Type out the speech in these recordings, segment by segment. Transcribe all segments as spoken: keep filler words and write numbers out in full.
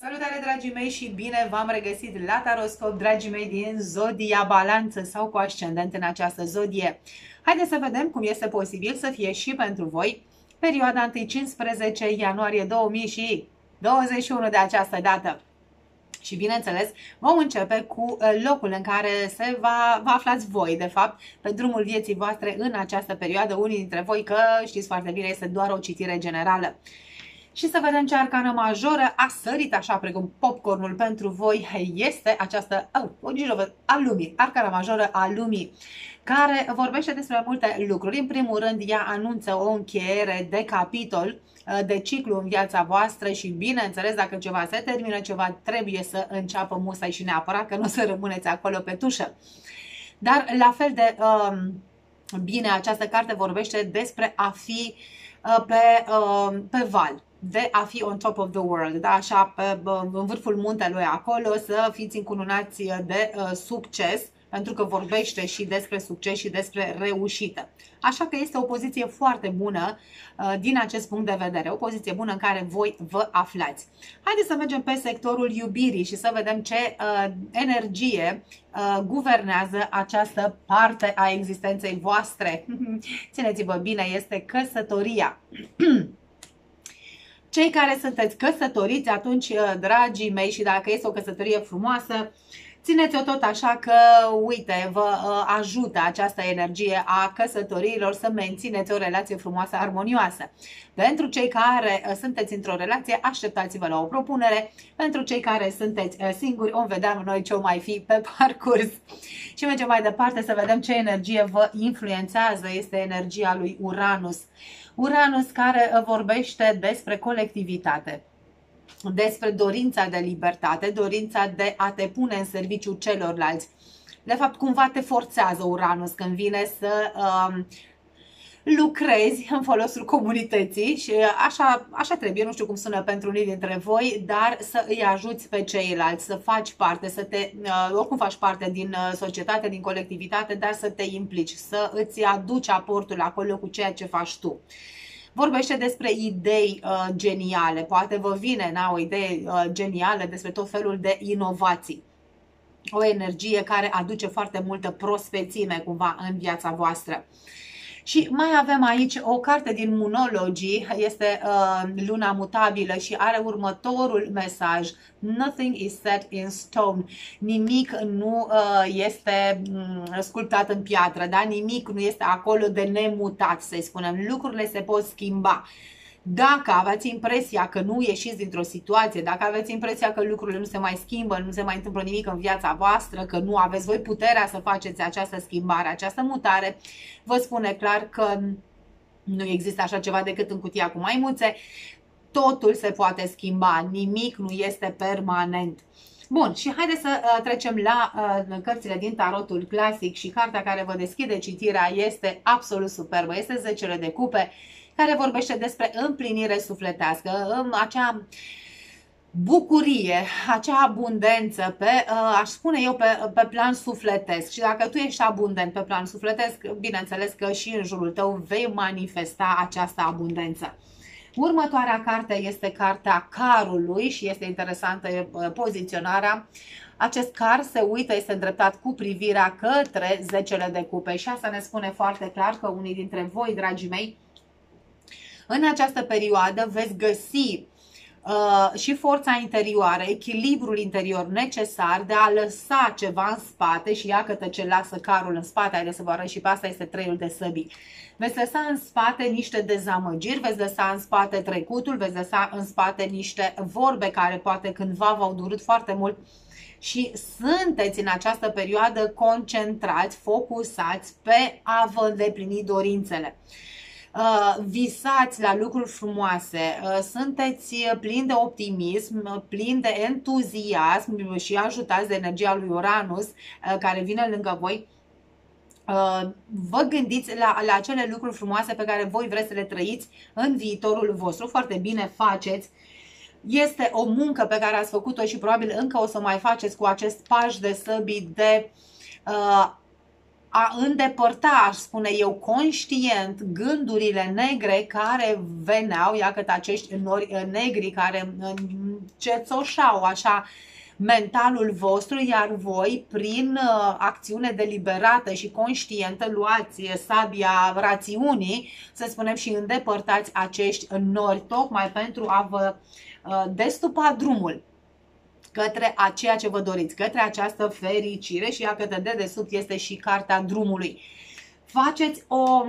Salutare, dragii mei, și bine v-am regăsit la Tarotscop, dragii mei, din zodia Balanță sau cu ascendent în această zodie. Haideți să vedem cum este posibil să fie și pentru voi perioada unu cincisprezece ianuarie două mii douăzeci și unu de această dată. Și bineînțeles, vom începe cu locul în care se va, vă aflați voi, de fapt, pe drumul vieții voastre în această perioadă, unii dintre voi, că știți foarte bine, este doar o citire generală. Și să vedem ce arcană majoră a sărit așa precum popcornul pentru voi. Este această oh, o gilovă a lumii, arcana majoră a lumii, care vorbește despre multe lucruri. În primul rând, ea anunță o încheiere de capitol, de ciclu în viața voastră și, bineînțeles, dacă ceva se termină, ceva trebuie să înceapă musai și neapărat, că nu o să rămâneți acolo pe tușă. Dar la fel de um, bine, această carte vorbește despre a fi uh, pe, uh, pe val, de a fi on top of the world, da? Așa, pe, în vârful muntelui acolo, să fiți încununați de uh, succes, pentru că vorbește și despre succes și despre reușită. Așa că este o poziție foarte bună uh, din acest punct de vedere, o poziție bună în care voi vă aflați. Haideți să mergem pe sectorul iubirii și să vedem ce uh, energie uh, guvernează această parte a existenței voastre. Țineți-vă bine, este căsătoria. Cei care sunteți căsătoriți, atunci, dragii mei, și dacă este o căsătorie frumoasă, țineți-o tot așa, că, uite, vă ajută această energie a căsătoriilor să mențineți o relație frumoasă, armonioasă. Pentru cei care sunteți într-o relație, așteptați-vă la o propunere. Pentru cei care sunteți singuri, o vedem noi ce o mai fi pe parcurs. Și mergem mai departe să vedem ce energie vă influențează. Este energia lui Uranus. Uranus care vorbește despre colectivitate, despre dorința de libertate, dorința de a te pune în serviciu celorlalți. De fapt, cumva te forțează Uranus când vine să uh, lucrezi în folosul comunității și așa, așa trebuie, nu știu cum sună pentru unii dintre voi, dar să îi ajuți pe ceilalți, să faci parte, să te, uh, oricum faci parte din societate, din colectivitate, dar să te implici, să îți aduci aportul acolo cu ceea ce faci tu. Vorbește despre idei uh, geniale, poate vă vine na, o idee uh, genială despre tot felul de inovații. O energie care aduce foarte multă prospețime cumva în viața voastră. Și mai avem aici o carte din Moonology, este uh, luna mutabilă și are următorul mesaj: Nothing is set in stone. Nimic nu uh, este um, sculptat în piatră, da? Nimic nu este acolo de nemutat, să-i spunem. Lucrurile se pot schimba. Dacă aveți impresia că nu ieșiți dintr-o situație, dacă aveți impresia că lucrurile nu se mai schimbă, nu se mai întâmplă nimic în viața voastră, că nu aveți voi puterea să faceți această schimbare, această mutare, vă spune clar că nu există așa ceva decât în cutia cu maimuțe. Totul se poate schimba, nimic nu este permanent. Bun, și haideți să trecem la cărțile din tarotul clasic și cartea care vă deschide citirea este absolut superbă, este zecele de cupe, care vorbește despre împlinire sufletească, acea bucurie, acea abundență, pe, aș spune eu, pe, pe plan sufletesc. Și dacă tu ești abundent pe plan sufletesc, bineînțeles că și în jurul tău vei manifesta această abundență. Următoarea carte este cartea Carului și este interesantă poziționarea. Acest car se uită, este îndreptat cu privirea către zecele de cupe și asta ne spune foarte clar că unii dintre voi, dragii mei, în această perioadă veți găsi uh, și forța interioară, echilibrul interior necesar de a lăsa ceva în spate și iată ce lasă carul în spate, haideți să vă arăt și pe asta, este treiul de săbii. Veți lăsa în spate niște dezamăgiri, veți lăsa în spate trecutul, veți lăsa în spate niște vorbe care poate cândva v-au durut foarte mult și sunteți în această perioadă concentrați, focusați pe a vă îndeplini dorințele. Visați la lucruri frumoase, sunteți plini de optimism, plini de entuziasm și ajutați de energia lui Uranus care vine lângă voi. Vă gândiți la, la acele lucruri frumoase pe care voi vreți să le trăiți în viitorul vostru, foarte bine faceți. Este o muncă pe care ați făcut-o și probabil încă o să mai faceți cu acest paș de săbii de uh, a îndepărta, aș spune eu, conștient gândurile negre care veneau, ia cât acești nori negri care încețoșau așa mentalul vostru, iar voi prin acțiune deliberată și conștientă luați sabia rațiunii, să spunem, și îndepărtați acești nori tocmai pentru a vă destupa drumul către a ceea ce vă doriți, către această fericire. Și iată, de dedesubt este și cartea drumului. Faceți o,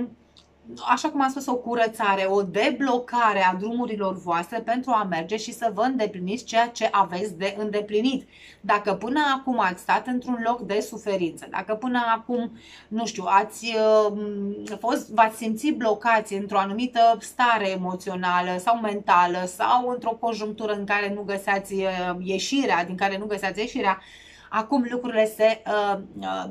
așa cum am spus, o curățare, o deblocare a drumurilor voastre pentru a merge și să vă îndepliniți ceea ce aveți de îndeplinit. Dacă până acum ați stat într-un loc de suferință, dacă până acum, nu știu, ați fost, v-ați simțit blocați într-o anumită stare emoțională sau mentală sau într-o conjunctură în care nu găseați ieșirea, din care nu găseați ieșirea, acum lucrurile se... Uh, uh,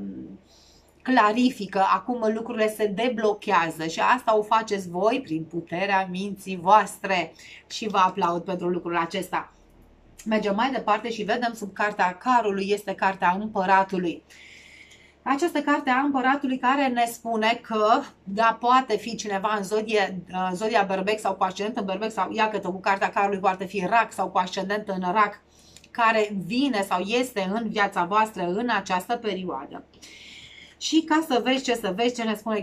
clarifică, acum lucrurile se deblochează și asta o faceți voi prin puterea minții voastre și vă aplaud pentru lucrul acesta. Mergem mai departe și vedem sub cartea carului, este cartea împăratului. Această carte a împăratului care ne spune că, da, poate fi cineva în zodie, zodia berbec sau cu ascendent în berbec sau iacătă cu cartea carului poate fi rac sau cu ascendent în rac, care vine sau este în viața voastră în această perioadă. Și ca să vezi ce să vezi, ce ne spune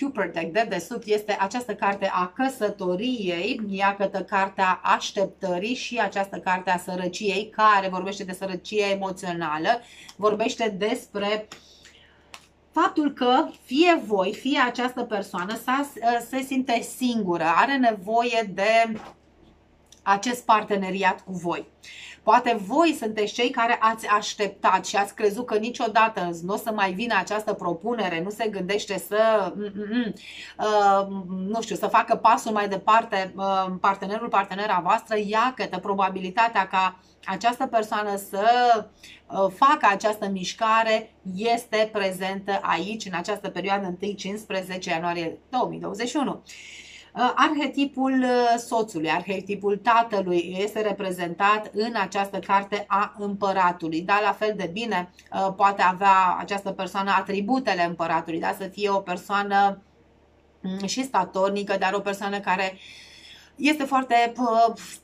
Cupertec de desubt, este această carte a căsătoriei, iată cartea așteptării și această carte a sărăciei, care vorbește de sărăcie emoțională, vorbește despre faptul că fie voi, fie această persoană se simte singură, are nevoie de acest parteneriat cu voi. Poate voi sunteți cei care ați așteptat și ați crezut că niciodată nu o să mai vină această propunere, nu se gândește să, nu știu, să facă pasul mai departe partenerul, partenera voastră, iată probabilitatea ca această persoană să facă această mișcare este prezentă aici, în această perioadă unu până cincisprezece ianuarie două mii douăzeci și unu. Arhetipul soțului, arhetipul tatălui este reprezentat în această carte a împăratului, dar la fel de bine poate avea această persoană atributele împăratului, da? Să fie o persoană și statornică, dar o persoană care este foarte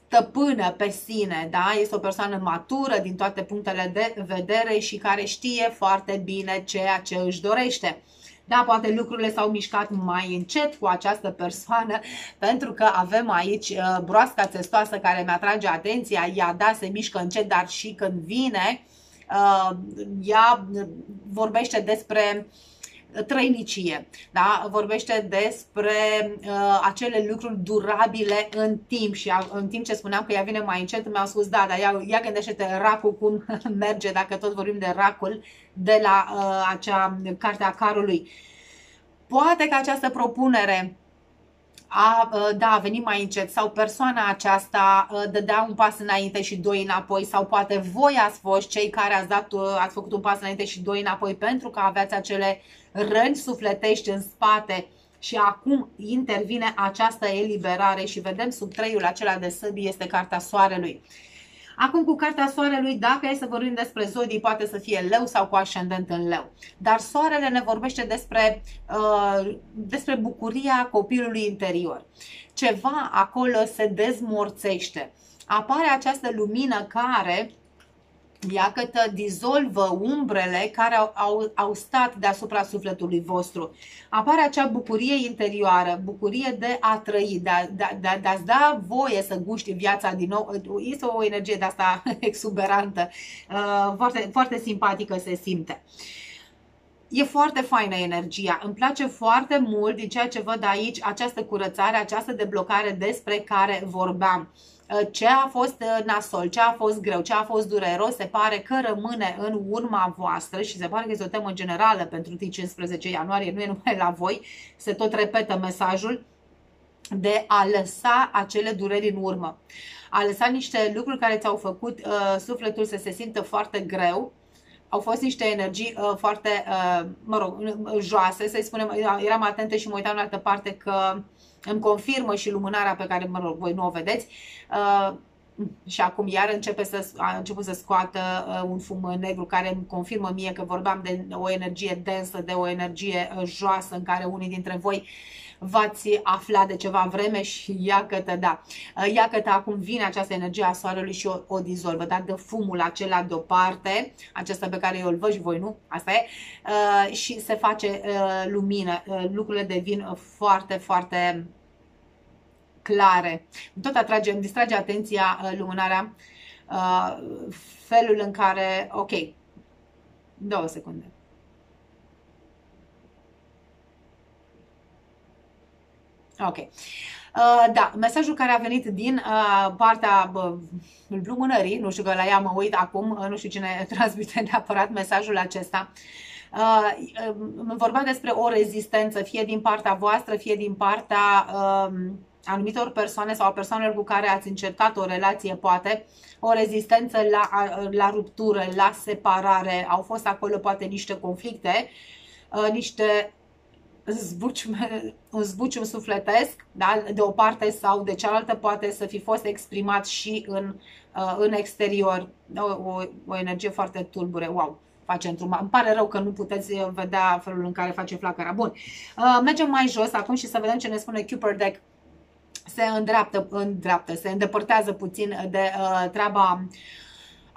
stăpână pe sine, da? Este o persoană matură din toate punctele de vedere și care știe foarte bine ceea ce își dorește. Da, poate lucrurile s-au mișcat mai încet cu această persoană pentru că avem aici broasca țestoasă care mi-atrage atenția, ea da, se mișcă încet, dar și când vine, ea vorbește despre trăinicie, da? Vorbește despre uh, acele lucruri durabile în timp și a, în timp ce spuneam că ea vine mai încet, mi-au spus da, dar ea, ea gândește-te racul cum merge, dacă tot vorbim de racul de la uh, acea carte a carului. Poate că această propunere a, da, a venit mai încet sau persoana aceasta dădea un pas înainte și doi înapoi sau poate voi ați fost cei care ați, dat, ați făcut un pas înainte și doi înapoi pentru că aveați acele răni sufletești în spate și acum intervine această eliberare și vedem sub treiul acela de săbii este cartea soarelui. Acum cu cartea soarelui, dacă e să vorbim despre zodii, poate să fie leu sau cu ascendent în leu. Dar soarele ne vorbește despre, uh, despre bucuria copilului interior. Ceva acolo se dezmorțește. Apare această lumină care, iată, dizolvă umbrele care au, au, au stat deasupra sufletului vostru. Apare acea bucurie interioară, bucurie de a trăi, de a-ți de, de, de da voie să guști viața din nou. Este o energie de asta exuberantă, foarte, foarte simpatică se simte. E foarte faină energia, îmi place foarte mult din ceea ce văd aici, această curățare, această deblocare despre care vorbeam. Ce a fost nasol, ce a fost greu, ce a fost dureros, se pare că rămâne în urma voastră și se pare că este o temă generală pentru cincisprezece ianuarie, nu e numai la voi, se tot repetă mesajul de a lăsa acele dureri în urmă, a lăsa niște lucruri care ți-au făcut uh, sufletul să se simtă foarte greu. Au fost niște energii uh, foarte, uh, mă rog, joase, să-i spunem, eram atentă și mă uitam în altă parte că îmi confirmă și lumânarea pe care, mă rog, voi nu o vedeți, și acum iar începe să, a început să scoată un fum negru care îmi confirmă mie că vorbeam de o energie densă, de o energie joasă în care unii dintre voi v-ați aflat de ceva vreme și iacătă, da, iacătă acum vine această energie a soarelui și o, o dizolvă, dar dă fumul acela deoparte, acesta pe care eu îl văd și voi nu, asta e, uh, și se face uh, lumină, uh, lucrurile devin foarte, foarte clare. Tot atrage, îmi distrage atenția uh, lumânarea, uh, felul în care, ok, două secunde. Ok. Uh, da, mesajul care a venit din uh, partea uh, lumânării, nu știu că la ea mă uit acum, uh, nu știu cine transmite neapărat mesajul acesta, uh, uh, vorba despre o rezistență, fie din partea voastră, fie din partea uh, anumitor persoane sau a persoanelor cu care ați încercat o relație, poate, o rezistență la, uh, la ruptură, la separare, au fost acolo poate niște conflicte, uh, niște... Zbuciume, un zbucium sufletesc, da? De o parte sau de cealaltă, poate să fi fost exprimat și în, uh, în exterior. O, o, o energie foarte tulbure. Wow, face într-un... Îmi pare rău că nu puteți vedea felul în care face flacăra. Bun, uh, mergem mai jos acum și să vedem ce ne spune Cupid Deck. Se îndreaptă, îndreaptă, se îndepărtează puțin de uh, treaba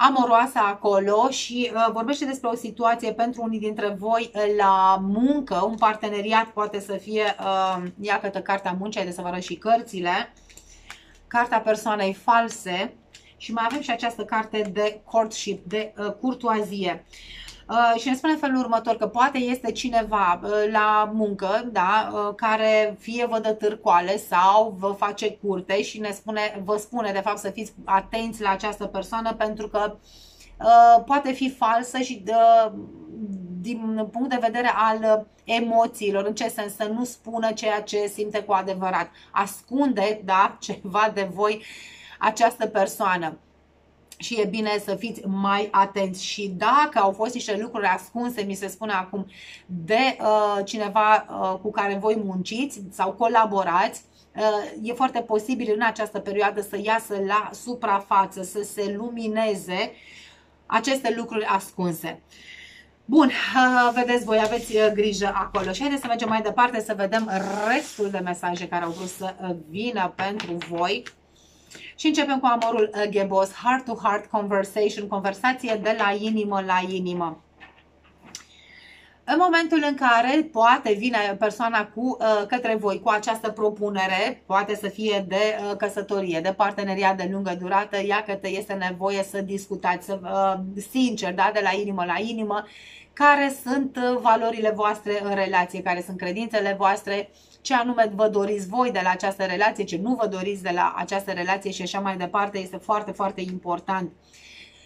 amoroasă acolo și uh, vorbește despre o situație pentru unii dintre voi la muncă, un parteneriat poate să fie, uh, iată cartea muncii, haideți să vă arăt și cărțile, cartea persoanei false și mai avem și această carte de courtship, de uh, curtoazie. Uh, și ne spune în felul următor că poate este cineva uh, la muncă, da, uh, care fie vă dă târcoale sau vă face curte și ne spune, vă spune de fapt să fiți atenți la această persoană pentru că uh, poate fi falsă și uh, din punct de vedere al emoțiilor, în ce sens să nu spună ceea ce simte cu adevărat, ascunde, da, ceva de voi această persoană. Și e bine să fiți mai atenți și dacă au fost niște lucruri ascunse, mi se spune acum, de uh, cineva uh, cu care voi munciți sau colaborați, uh, e foarte posibil în această perioadă să iasă la suprafață, să se lumineze aceste lucruri ascunse. Bun, uh, vedeți voi, aveți uh, grijă acolo și haideți să mergem mai departe să vedem restul de mesaje care au vrut să uh, vină pentru voi. Și începem cu amorul Ghebos, heart to heart conversation, conversație de la inimă la inimă. În momentul în care poate vine persoana cu, către voi cu această propunere, poate să fie de căsătorie, de parteneriat de lungă durată, ia că te este nevoie să discutați să, sincer, da, de la inimă la inimă, care sunt valorile voastre în relație, care sunt credințele voastre, ce anume vă doriți voi de la această relație, ce nu vă doriți de la această relație și așa mai departe, este foarte, foarte important.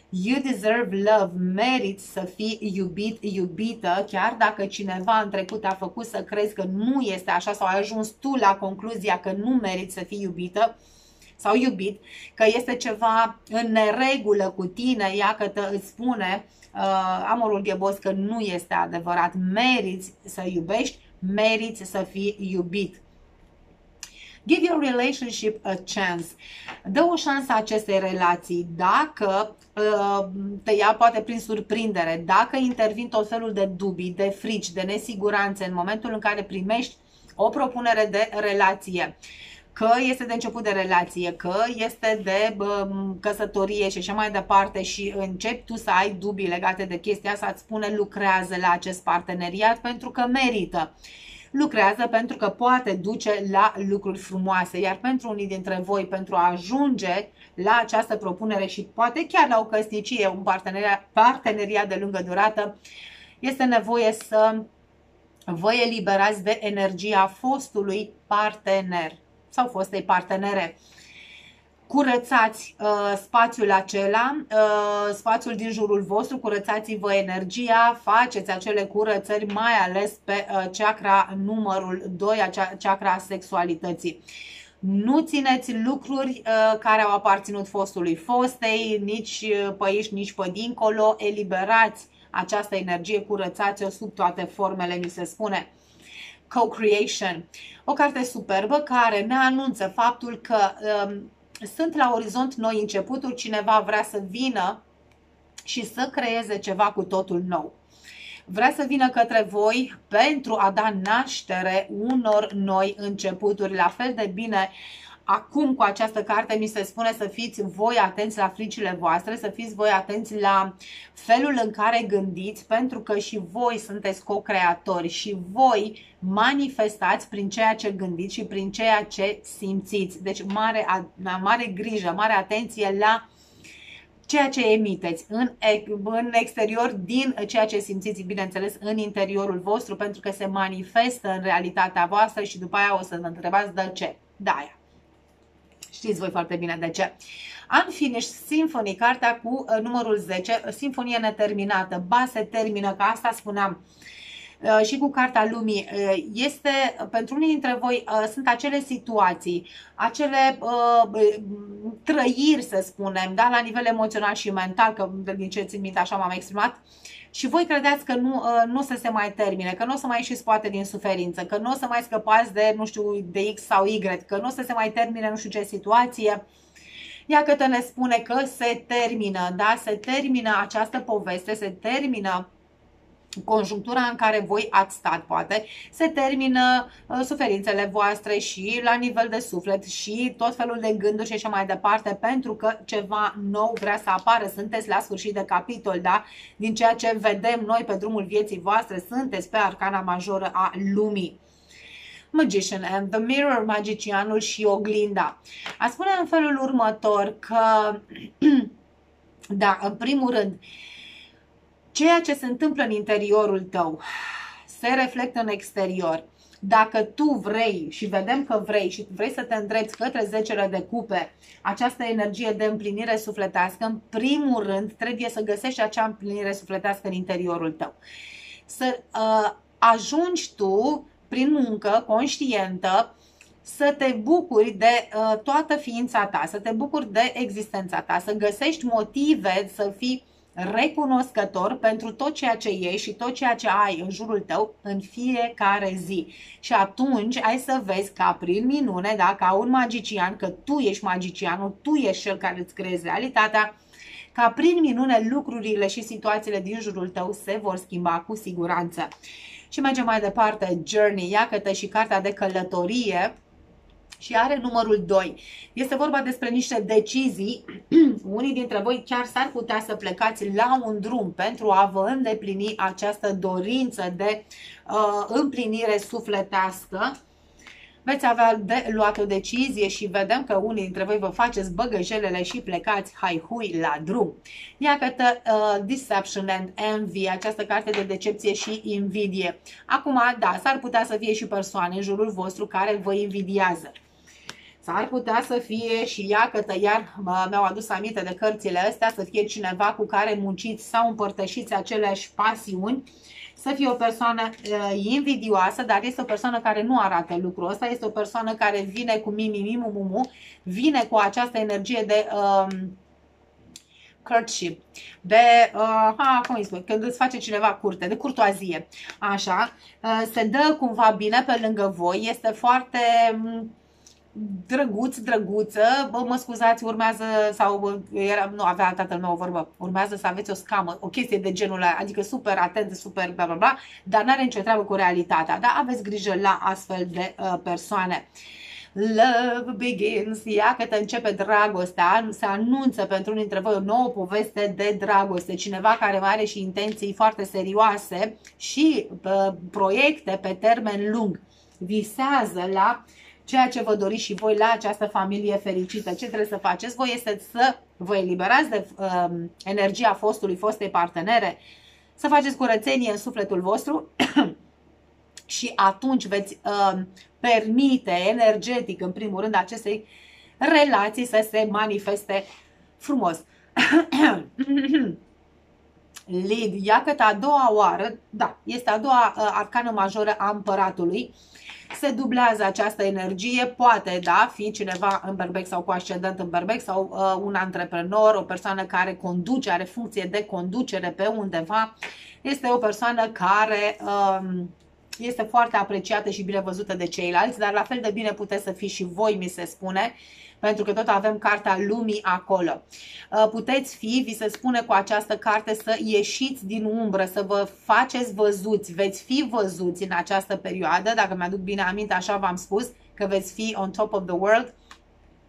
You deserve love, meriți să fii iubit, iubită, chiar dacă cineva în trecut te-a făcut să crezi că nu este așa sau ai ajuns tu la concluzia că nu meriți să fii iubită sau iubit, că este ceva în neregulă cu tine, ea că te îți spune uh, amorul Ghebos că nu este adevărat, meriți să iubești, meriți să fii iubit. Give your relationship a chance. Dă o șansă acestei relații. Dacă uh, te ia poate prin surprindere, dacă intervin tot felul de dubii, de frici, de nesiguranțe în momentul în care primești o propunere de relație, că este de început de relație, că este de uh, căsătorie și așa mai departe și începi tu să ai dubii legate de chestia asta, îți spune lucrează la acest parteneriat pentru că merită. Lucrează pentru că poate duce la lucruri frumoase, iar pentru unii dintre voi, pentru a ajunge la această propunere și poate chiar la o căsnicie, un parteneriat, parteneriat de lungă durată, este nevoie să vă eliberați de energia fostului partener sau fostei partenere. Curățați uh, spațiul acela, uh, spațiul din jurul vostru, curățați-vă energia, faceți acele curățări, mai ales pe uh, chakra numărul doi, acea, chakra sexualității. Nu țineți lucruri uh, care au aparținut fostului fostei, nici pe aici, nici pe dincolo, eliberați această energie, curățați-o sub toate formele, mi se spune. Co-creation, o carte superbă care ne anunță faptul că... Uh, sunt la orizont noi începuturi, cineva vrea să vină și să creeze ceva cu totul nou. Vrea să vină către voi pentru a da naștere unor noi începuturi. La fel de bine, acum cu această carte mi se spune să fiți voi atenți la fricile voastre, să fiți voi atenți la felul în care gândiți, pentru că și voi sunteți co-creatori și voi manifestați prin ceea ce gândiți și prin ceea ce simțiți. Deci mare, mare grijă, mare atenție la ceea ce emiteți în, în exterior, din ceea ce simțiți, bineînțeles, în interiorul vostru, pentru că se manifestă în realitatea voastră și după aia o să vă întrebați de ce. De-aia. Știți voi foarte bine de ce. Unfinished Symphony, cartea cu numărul zece, simfonie neterminată. Ba, se termină, că asta spuneam și cu cartea lumii. Este, pentru unii dintre voi, sunt acele situații, acele uh, trăiri, să spunem, da, la nivel emoțional și mental, că din ce țin minte așa m-am exprimat, și voi credeți că nu, uh, nu se, se mai termine, că nu o să mai ieșiți poate din suferință, că nu o să mai scăpați de, nu știu, de X sau Y, că nu o să se mai termine nu știu ce situație. Iată ne spune că se termină, da, se termină această poveste, se termină conjunctura în care voi ați stat, poate, se termină uh, suferințele voastre și la nivel de suflet și tot felul de gânduri și așa mai departe, pentru că ceva nou vrea să apară, sunteți la sfârșit de capitol, da? Din ceea ce vedem noi pe drumul vieții voastre, sunteți pe arcana majoră a lumii. Magician and the Mirror, magicianul și oglinda. A spune în felul următor că, da, în primul rând, ceea ce se întâmplă în interiorul tău se reflectă în exterior. Dacă tu vrei și vedem că vrei și vrei să te îndrepți către zecele de cupe, această energie de împlinire sufletească, în primul rând trebuie să găsești acea împlinire sufletească în interiorul tău. Să uh, ajungi tu, prin muncă conștientă, să te bucuri de uh, toată ființa ta, să te bucuri de existența ta, să găsești motive să fii recunoscător pentru tot ceea ce ești și tot ceea ce ai în jurul tău în fiecare zi. Și atunci ai să vezi ca prin minune, da, ca un magician, că tu ești magicianul, tu ești cel care îți creezi realitatea, ca prin minune lucrurile și situațiile din jurul tău se vor schimba cu siguranță. Și mergem mai departe, Journey, iată și cartea de călătorie și are numărul doi. Este vorba despre niște decizii. Unii dintre voi chiar s-ar putea să plecați la un drum pentru a vă îndeplini această dorință de uh, împlinire sufletească. Veți avea de luat o decizie și vedem că unii dintre voi vă faceți băgăjelele și plecați haihui la drum. Iată uh, Deception and Envy, această carte de decepție și invidie. Acum, da, s-ar putea să fie și persoane în jurul vostru care vă invidiază. S-ar putea să fie și ea, că iar mi-au adus aminte de cărțile astea, să fie cineva cu care munciți sau împărtășiți aceleași pasiuni, să fie o persoană uh, invidioasă, dar este o persoană care nu arată lucrul ăsta, este o persoană care vine cu mimimimumumu, vine cu această energie de uh, courtship, de, uh, ha, cum îi spun, când îți face cineva curte, de curtoazie, așa, uh, se dă cumva bine pe lângă voi, este foarte... Um, drăguț, drăguță, bă, mă scuzați, urmează, sau era, nu avea tatăl meu o vorbă, urmează să aveți o scamă, o chestie de genul ăla, adică super atent, super bla bla bla, dar n-are nicio treabă cu realitatea, dar aveți grijă la astfel de uh, persoane. Love begins, ia că te începe dragostea, se anunță pentru unii dintre voi o nouă poveste de dragoste, cineva care mai are și intenții foarte serioase și uh, proiecte pe termen lung, visează la ceea ce vă doriți și voi la această familie fericită. Ce trebuie să faceți voi este să vă eliberați de uh, energia fostului, fostei partenere, să faceți curățenie în sufletul vostru și atunci veți uh, permite energetic, în primul rând, acestei relații să se manifeste frumos. Lid, iată a doua oară, da, este a doua uh, arcană majoră a împăratului. Se dublează această energie, poate, da, fi cineva în berbec sau cu ascendent în berbec sau uh, un antreprenor, o persoană care conduce, are funcție de conducere pe undeva, este o persoană care uh, este foarte apreciată și bine văzută de ceilalți, dar la fel de bine puteți să fiți și voi, mi se spune, pentru că tot avem cartea lumii acolo. Puteți fi, vi se spune cu această carte, să ieșiți din umbră, să vă faceți văzuți, veți fi văzuți în această perioadă, dacă mi-aduc bine aminte, așa v-am spus, că veți fi on top of the world,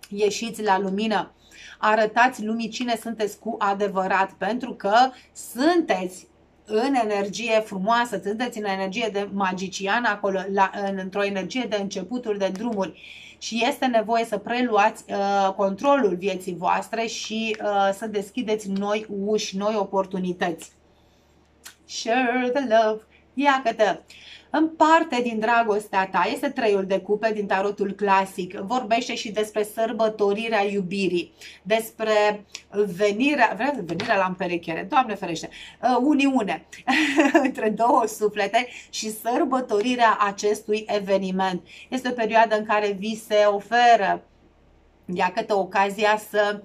ieșiți la lumină. Arătați lumii cine sunteți cu adevărat, pentru că sunteți în energie frumoasă, sunteți în energie de magician acolo, în, într-o energie de începuturi, de drumuri. Și este nevoie să preluați uh, controlul vieții voastre și uh, să deschideți noi uși, noi oportunități. Share the love! Iacă-te! În parte din dragostea ta, este treiul de cupe din tarotul clasic, vorbește și despre sărbătorirea iubirii, despre venirea, vreau venirea la împerechiere, Doamne ferește, uniune între două suflete și sărbătorirea acestui eveniment. Este o perioadă în care vi se oferă, iată, ocazia să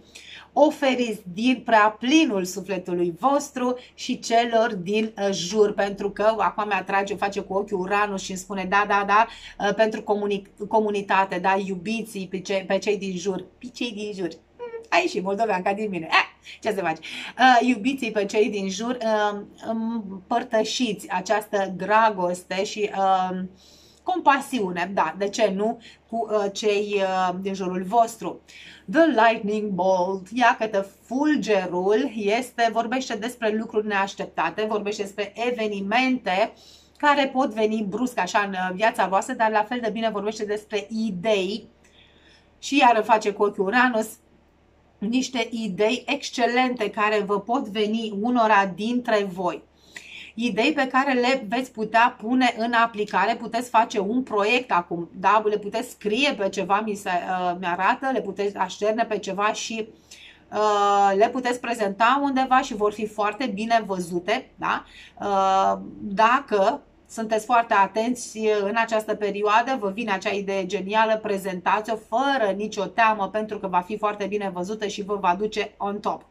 oferiți din prea plinul sufletului vostru și celor din jur, pentru că acum mi-atrage, face cu ochiul Uranul și îmi spune da, da, da, pentru comuni comunitate, da, iubiți pe, ce, pe cei din jur, pe cei din jur. Aici și moldoveanca din mine. Eh, ce se face? Uh, iubiți pe cei din jur, uh, împărtășiți această dragoste și uh, compasiune, da, de ce nu, cu uh, cei uh, din jurul vostru. The lightning bolt, ia că fulgerul este, vorbește despre lucruri neașteptate, vorbește despre evenimente care pot veni brusc așa în viața voastră, dar la fel de bine vorbește despre idei și iară face cu ochiul Uranus, niște idei excelente care vă pot veni unora dintre voi. Idei pe care le veți putea pune în aplicare, puteți face un proiect acum, da? Le puteți scrie pe ceva, mi se uh, mi arată, le puteți așterne pe ceva și uh, le puteți prezenta undeva și vor fi foarte bine văzute, da? Uh, dacă sunteți foarte atenți în această perioadă, vă vine acea idee genială, prezentați-o fără nicio teamă pentru că va fi foarte bine văzută și vă va duce on top.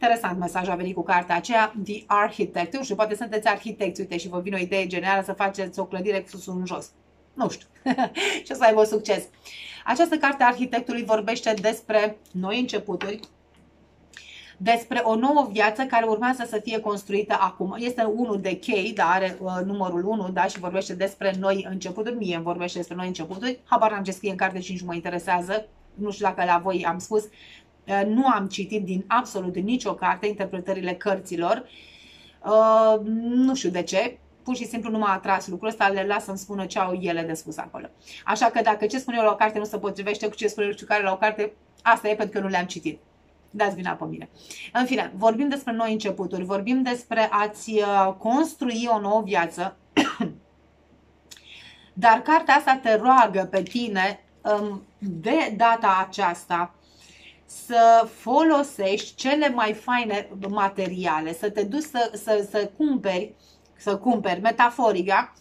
Interesant mesaj a venit cu cartea aceea, The Architect. Nu știu, poate sunteți arhitecți, uite, și vă vine o idee generală să faceți o clădire cu sus în jos. Nu știu. Și o să aibă succes. Această carte a arhitectului vorbește despre noi începuturi, despre o nouă viață care urmează să fie construită acum. Este unul de chei, dar are uh, numărul unu, da, și vorbește despre noi începuturi. Mie îmi vorbește despre noi începuturi. Habar n-am ce scrie în carte și nici nu mă interesează. Nu știu dacă la voi am spus. Nu am citit din absolut nicio carte interpretările cărților, uh, nu știu de ce, pur și simplu nu m-a atras lucrul ăsta, le las să-mi spună ce au ele de spus acolo. Așa că dacă ce spun eu la o carte nu se potrivește cu ce spun eu care la o carte, asta e pentru că eu nu le-am citit. Dați vina pe mine. În fine, vorbim despre noi începuturi, vorbim despre a-ți construi o nouă viață, dar cartea asta te roagă pe tine um, de data aceasta să folosești cele mai faine materiale, să te duci să, să, să cumperi, să cumperi, metaforica,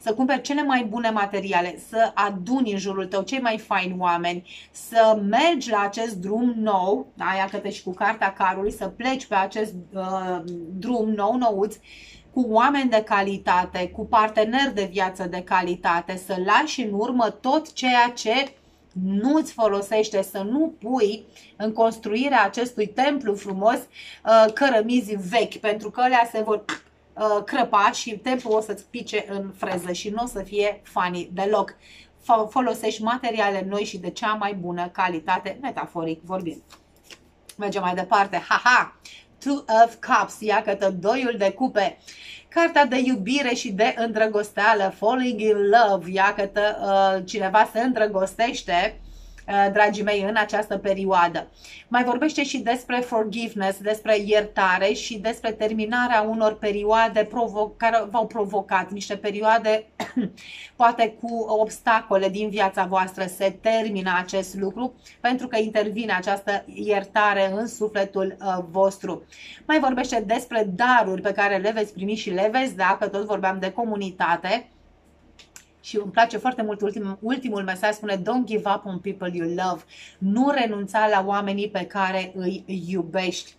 să cumperi cele mai bune materiale, să aduni în jurul tău cei mai faini oameni, să mergi la acest drum nou, aia că te și cu cartea carului, să pleci pe acest uh, drum nou, nouț, cu oameni de calitate, cu parteneri de viață de calitate, să lași în urmă tot ceea ce nu îți folosește, să nu pui în construirea acestui templu frumos cărămizi vechi, pentru că alea se vor crăpa și templul o să-ți pice în freză și nu o să fie funny deloc. Folosești materiale noi și de cea mai bună calitate, metaforic vorbind. Mergem mai departe. Haha! Two of Cups, iată doiul de cupe. Cartea de iubire și de îndrăgosteală, Falling in Love, iată uh, cineva se îndrăgostește, uh, dragii mei, în această perioadă. Mai vorbește și despre forgiveness, despre iertare și despre terminarea unor perioade care v-au provocat, niște perioade poate cu obstacole din viața voastră. Se termină acest lucru pentru că intervine această iertare în sufletul uh, vostru. Mai vorbește despre daruri pe care le veți primi și le veți da, că tot vorbeam de comunitate. Și îmi place foarte mult ultimul, ultimul mesaj, spune don't give up on people you love. Nu renunța la oamenii pe care îi iubești.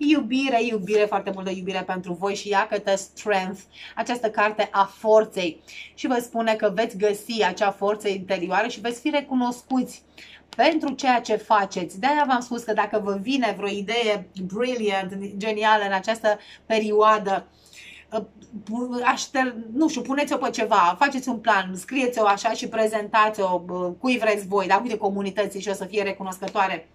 iubire, iubire, foarte multă iubire pentru voi și iată Strength, această carte a forței și vă spune că veți găsi acea forță interioară și veți fi recunoscuți pentru ceea ce faceți. De-aia v-am spus că dacă vă vine vreo idee brilliant, genială în această perioader, nu știu, puneți-o pe ceva, faceți un plan, scrieți-o așa și prezentați-o cui vreți voi, dar uite comunității și o să fie recunoscătoare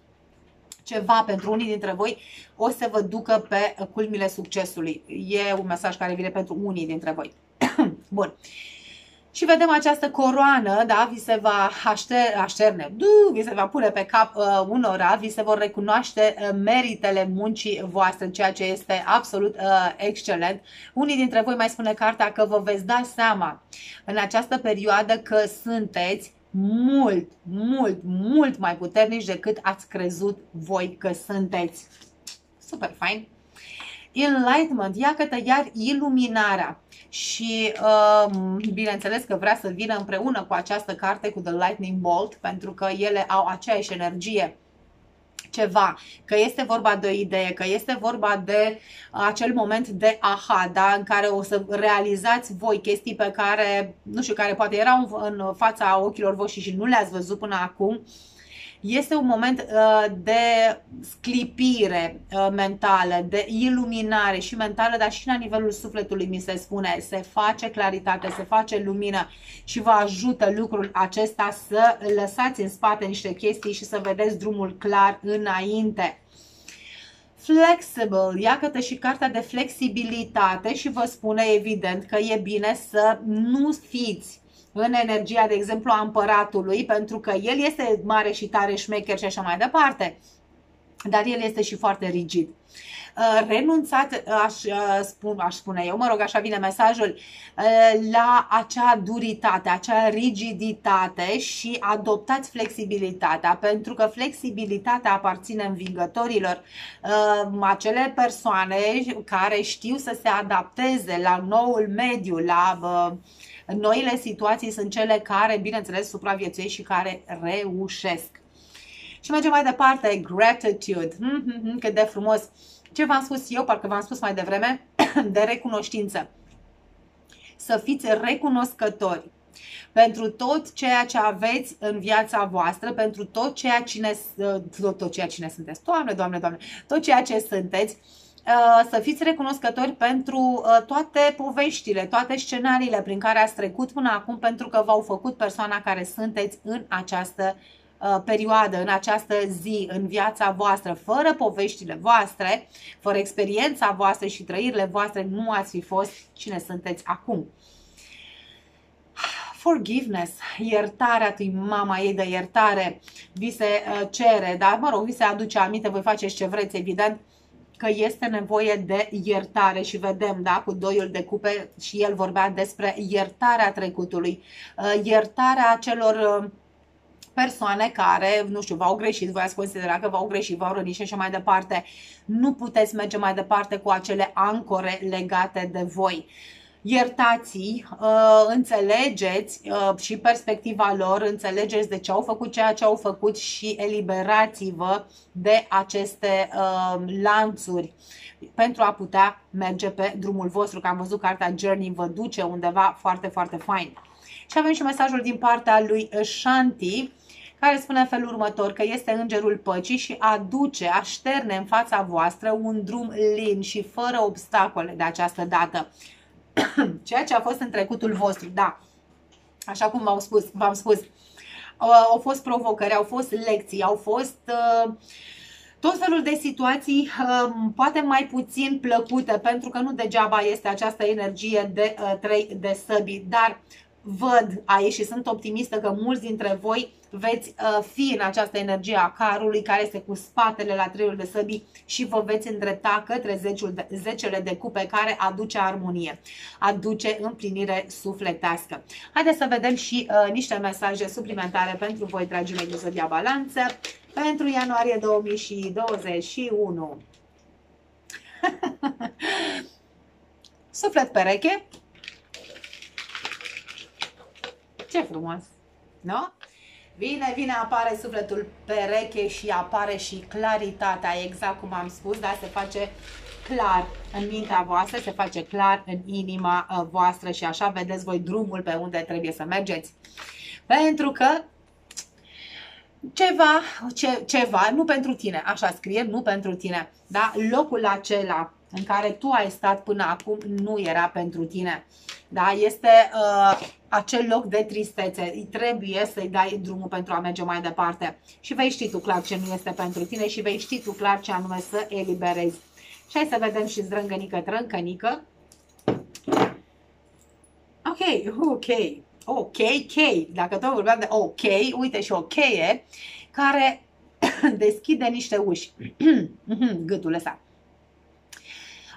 ceva pentru unii dintre voi, o să vă ducă pe culmile succesului. E un mesaj care vine pentru unii dintre voi. Bun. Și vedem această coroană, da, vi se va așterne, vi se va pune pe cap uh, unora, vi se vor recunoaște uh, meritele muncii voastre, ceea ce este absolut uh, excelent. Unii dintre voi mai spune cartea că vă veți da seama în această perioadă că sunteți mult, mult, mult mai puternici decât ați crezut voi că sunteți. Super fain! Enlightenment, iată iar iluminarea și um, bineînțeles că vrea să vină împreună cu această carte, cu The Lightning Bolt, pentru că ele au aceeași energie, ceva, că este vorba de o idee, că este vorba de acel moment de aha, da, în care o să realizați voi chestii pe care, nu știu, care poate erau în fața ochilor voștri și nu le-ați văzut până acum. Este un moment uh, de sclipire uh, mentală, de iluminare și mentală, dar și la nivelul sufletului, mi se spune, se face claritate, se face lumină și vă ajută lucrul acesta să lăsați în spate niște chestii și să vedeți drumul clar înainte. Flexible, iată și cartea de flexibilitate și vă spune evident că e bine să nu fiți în energia, de exemplu, a împăratului, pentru că el este mare și tare, șmecher și așa mai departe, dar el este și foarte rigid. Renunțați, aș, aș spune eu, mă rog, așa vine mesajul, la acea duritate, acea rigiditate și adoptați flexibilitatea, pentru că flexibilitatea aparține învingătorilor, acele persoane care știu să se adapteze la noul mediu, la noile situații sunt cele care, bineînțeles, supraviețuiesc și care reușesc. Și mergem mai departe, gratitude, cât de frumos. Ce v-am spus eu, parcă v-am spus mai devreme, de recunoștință. Să fiți recunoscători pentru tot ceea ce aveți în viața voastră, pentru tot ceea, cine, tot ceea cine sunteți, Doamne, Doamne, Doamne, tot ceea ce sunteți. Să fiți recunoscători pentru toate poveștile, toate scenariile prin care ați trecut până acum, pentru că v-au făcut persoana care sunteți în această perioadă, în această zi, în viața voastră. Fără poveștile voastre, fără experiența voastră și trăirile voastre, nu ați fi fost cine sunteți acum. Forgiveness, iertarea, tu mama ei de iertare, vi se cere, dar mă rog, vi se aduce aminte, voi faceți ce vreți, evident, că este nevoie de iertare și vedem, da, cu doiul de cupe și el vorbea despre iertarea trecutului, iertarea celor persoane care, nu știu, v-au greșit, voi ați considerat că v-au greșit, v-au rănit și așa mai departe. Nu puteți merge mai departe cu acele ancore legate de voi. Iertați-i, înțelegeți și perspectiva lor, înțelegeți de ce au făcut ceea ce au făcut și eliberați-vă de aceste lanțuri pentru a putea merge pe drumul vostru, că am văzut cartea Journey vă duce undeva foarte, foarte fain. Și avem și mesajul din partea lui Shanti, care spune în felul următor, că este îngerul păcii și aduce, așterne în fața voastră un drum lin și fără obstacole de această dată. Ceea ce a fost în trecutul vostru, da, așa cum v-am spus, v-am spus, au fost provocări, au fost lecții, au fost uh, tot felul de situații, uh, poate mai puțin plăcute, pentru că nu degeaba este această energie de uh, trei de săbii, dar văd aici și sunt optimistă că mulți dintre voi veți uh, fi în această energie a carului care este cu spatele la treiul de săbii și vă veți îndrepta către zecele de cupe care aduce armonie, aduce împlinire sufletească. Haideți să vedem și uh, niște mesaje suplimentare pentru voi, dragii mei, din Zodia Balanță, pentru ianuarie două mii douăzeci și unu. Suflet pereche. Ce frumos, nu? Vine, vine, apare sufletul pereche și apare și claritatea, exact cum am spus, dar se face clar în mintea voastră, se face clar în inima voastră și așa vedeți voi drumul pe unde trebuie să mergeți. Pentru că ceva, ce, ceva, nu pentru tine, așa scrie, nu pentru tine, da? Locul acela în care tu ai stat până acum nu era pentru tine, da? Este uh, acel loc de tristețe, trebuie să-i dai drumul pentru a merge mai departe și vei ști tu clar ce nu este pentru tine și vei ști tu clar ce anume să eliberezi. Și hai să vedem și zdrângănică, trâncănică. Ok, ok, ok, ok, dacă tot vorbeam de ok, uite și o cheie care deschide niște uși, gâtul ăsta.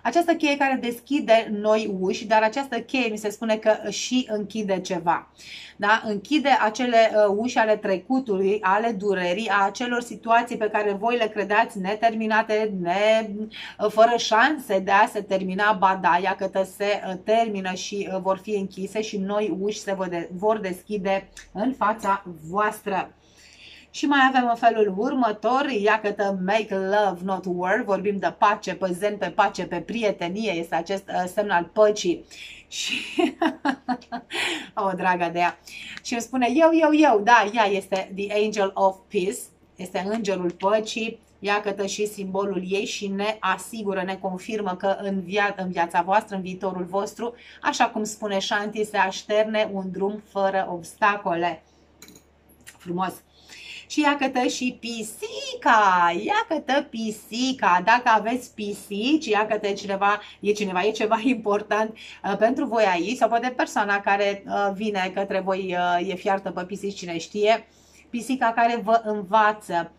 Această cheie care deschide noi uși, dar această cheie mi se spune că și închide ceva. Da? Închide acele uși ale trecutului, ale durerii, a acelor situații pe care voi le credeați neterminate, ne, fără șanse de a se termina, badaia câtă se termină și vor fi închise și noi uși se vor deschide în fața voastră. Și mai avem în felul următor, iată, make love, not war, vorbim de pace, pe zen, pe pace, pe prietenie, este acest uh, semn al păcii. Și o, dragă de ea. Și îmi spune, eu, eu, eu, da, ea este the angel of peace, este îngerul păcii, iată și simbolul ei și ne asigură, ne confirmă că în, via în viața voastră, în viitorul vostru, așa cum spune Shanti, se așterne un drum fără obstacole. Frumos! Și iată și pisica, iată pisica, dacă aveți pisici, iată e cineva, e cineva, e ceva important uh, pentru voi aici sau poate persoana care uh, vine către voi uh, e fiartă pe pisici, cine știe, pisica care vă învață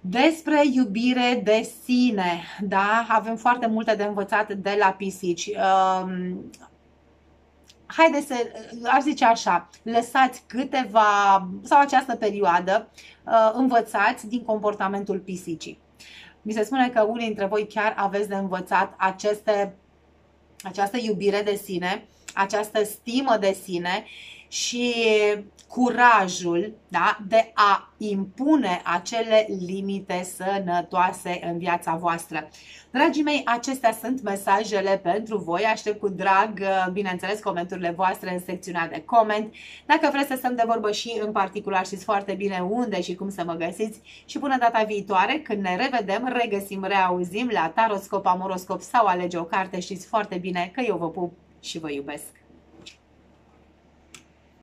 despre iubire de sine, da, avem foarte multe de învățat de la pisici. Uh, Haideți să, ar zice așa, lăsați câteva, sau această perioadă, învățați din comportamentul pisicii. Mi se spune că unii dintre voi chiar aveți de învățat aceste, această iubire de sine, această stimă de sine și curajul, da, de a impune acele limite sănătoase în viața voastră. Dragii mei, acestea sunt mesajele pentru voi. Aștept cu drag, bineînțeles, comentariile voastre în secțiunea de coment. Dacă vreți să stăm de vorbă și în particular, știți foarte bine unde și cum să mă găsiți. Și până data viitoare, când ne revedem, regăsim, reauzim la Tarotscop, Amoroscop sau Alege o Carte, știți foarte bine că eu vă pup și vă iubesc.